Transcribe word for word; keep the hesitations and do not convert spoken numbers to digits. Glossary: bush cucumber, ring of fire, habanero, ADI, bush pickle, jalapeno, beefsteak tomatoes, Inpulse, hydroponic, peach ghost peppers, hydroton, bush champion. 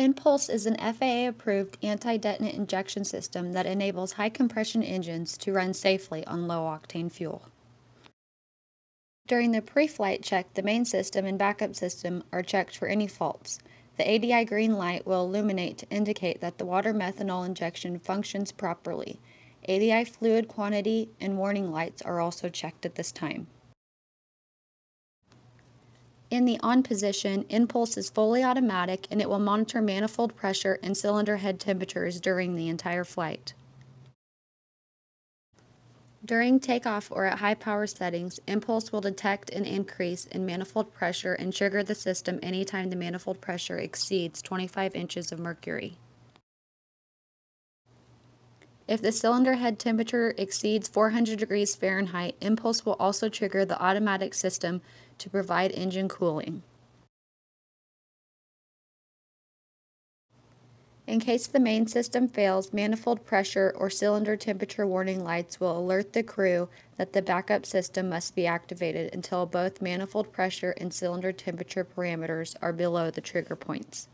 Inpulse is an F A A-approved anti-detonant injection system that enables high-compression engines to run safely on low-octane fuel. During the pre-flight check, the main system and backup system are checked for any faults. The A D I green light will illuminate to indicate that the water methanol injection functions properly. A D I fluid quantity and warning lights are also checked at this time. In the on position, Inpulse is fully automatic and it will monitor manifold pressure and cylinder head temperatures during the entire flight. During takeoff or at high power settings, Inpulse will detect an increase in manifold pressure and trigger the system anytime the manifold pressure exceeds twenty-five inches of mercury. If the cylinder head temperature exceeds four hundred degrees Fahrenheit, Inpulse will also trigger the automatic system to provide engine cooling. In case the main system fails, manifold pressure or cylinder temperature warning lights will alert the crew that the backup system must be activated until both manifold pressure and cylinder temperature parameters are below the trigger points.